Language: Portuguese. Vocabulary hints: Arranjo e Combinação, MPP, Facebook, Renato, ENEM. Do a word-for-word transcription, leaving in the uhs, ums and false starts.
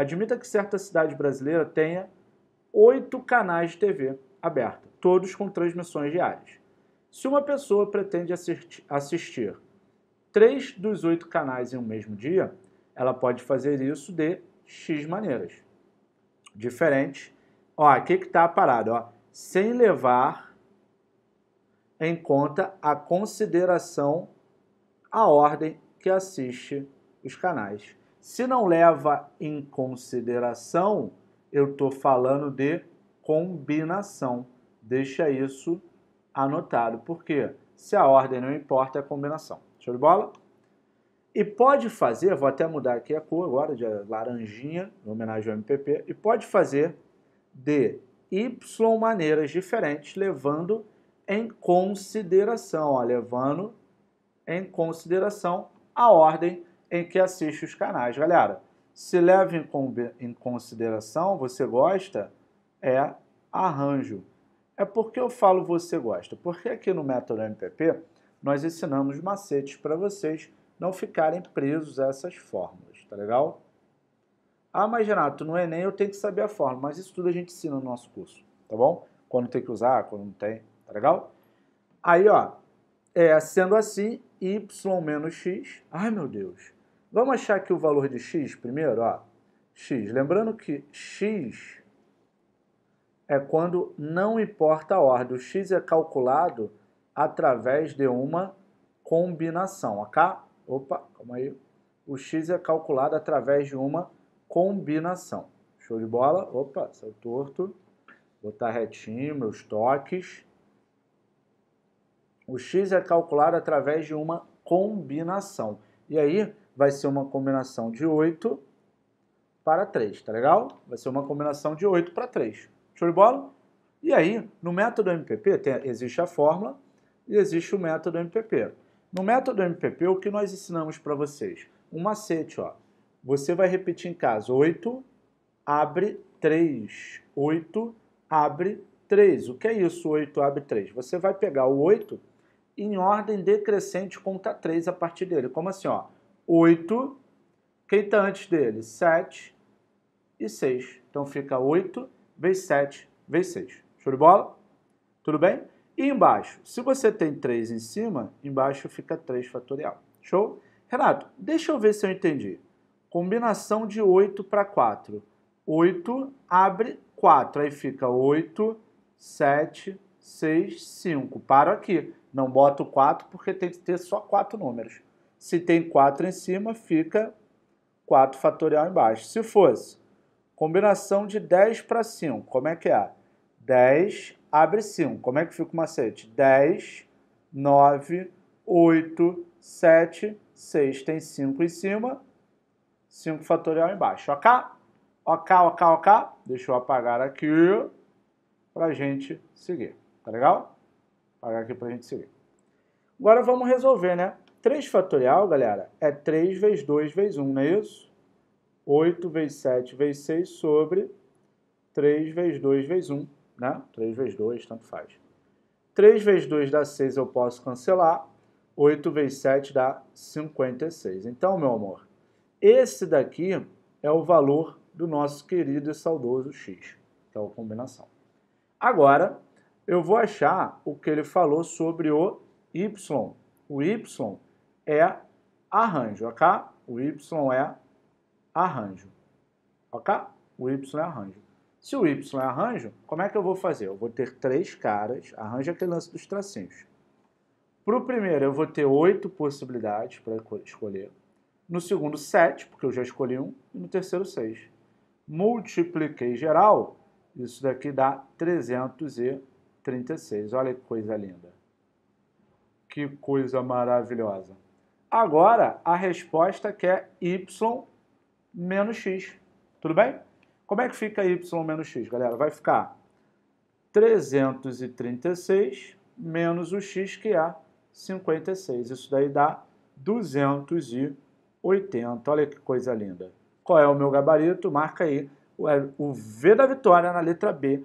Admita que certa cidade brasileira tenha oito canais de T V aberta, todos com transmissões diárias. Se uma pessoa pretende assistir três dos oito canais em um mesmo dia, ela pode fazer isso de X maneiras. Diferente. Ó, aqui que está a parada, ó. Sem levar em conta a consideração, a ordem que assiste os canais. Se não leva em consideração, eu estou falando de combinação. Deixa isso anotado, porque se a ordem não importa, é a combinação. Show de bola? E pode fazer, vou até mudar aqui a cor agora, de laranjinha, em homenagem ao M P P, e pode fazer de Y maneiras diferentes, levando em consideração, ó, levando em consideração a ordem em que assiste os canais. Galera, se leva em, em consideração, você gosta, é arranjo. É porque eu falo você gosta, porque aqui no método M P P nós ensinamos macetes para vocês não ficarem presos a essas fórmulas, tá legal? Ah, mas Renato, no Enem eu tenho que saber a fórmula, mas isso tudo a gente ensina no nosso curso, tá bom? Quando tem que usar, quando não tem, tá legal? Aí, ó, é, sendo assim, y menos x, ai meu Deus, vamos achar aqui o valor de x primeiro, ó, x, lembrando que x é quando não importa a ordem, o x é calculado através de uma combinação, ok? Opa, calma aí, o x é calculado através de uma combinação, show de bola, opa, saiu torto, botar retinho, meus toques. O x é calculado através de uma combinação. E aí vai ser uma combinação de oito para três, tá legal? Vai ser uma combinação de oito para três. Show de bola? E aí, no método M P P, tem, existe a fórmula e existe o método M P P. No método M P P, o que nós ensinamos para vocês? Um macete, ó. Você vai repetir em casa. oito abre três. oito abre três. O que é isso? oito abre três. Você vai pegar o oito... em ordem decrescente, conta três a partir dele. Como assim, ó? oito, quem está antes dele? sete e seis. Então fica oito vezes sete vezes seis. Show de bola? Tudo bem? E embaixo, se você tem três em cima, embaixo fica três fatorial. Show? Renato, deixa eu ver se eu entendi. Combinação de oito para quatro. oito abre quatro. Aí fica oito, sete, seis, cinco. Paro aqui. Não boto quatro porque tem que ter só quatro números. Se tem quatro em cima, fica quatro fatorial embaixo. Se fosse combinação de dez para cinco, como é que é? dez abre cinco. Como é que fica o macete? dez, nove, oito, sete, seis. Tem cinco em cima, cinco fatorial embaixo. Ok? Ok, ok, ok. Deixa eu apagar aqui para gente seguir. Tá legal? Pagar aqui para a gente seguir. Agora vamos resolver, né? três fatorial, galera, é três vezes dois vezes um, não é isso? oito vezes sete vezes seis sobre três vezes dois vezes um, né? três vezes dois, tanto faz. três vezes dois dá seis, eu posso cancelar. oito vezes sete dá cinquenta e seis. Então, meu amor, esse daqui é o valor do nosso querido e saudoso x, que é a combinação. Agora, eu vou achar o que ele falou sobre o Y. O Y é arranjo, ok? O Y é arranjo, ok? O Y é arranjo. Se o Y é arranjo, como é que eu vou fazer? Eu vou ter três caras, arranjo aquele lance dos tracinhos. Para o primeiro, eu vou ter oito possibilidades para escolher. No segundo, sete, porque eu já escolhi um. E no terceiro, seis. Multipliquei geral, isso daqui dá trezentos e trinta e seis. Olha que coisa linda. Que coisa maravilhosa. Agora, a resposta que é y menos x. Tudo bem? Como é que fica y menos x, galera? Vai ficar trezentos e trinta e seis menos o x, que é cinquenta e seis. Isso daí dá duzentos e oitenta. Olha que coisa linda. Qual é o meu gabarito? Marca aí o V da vitória na letra B,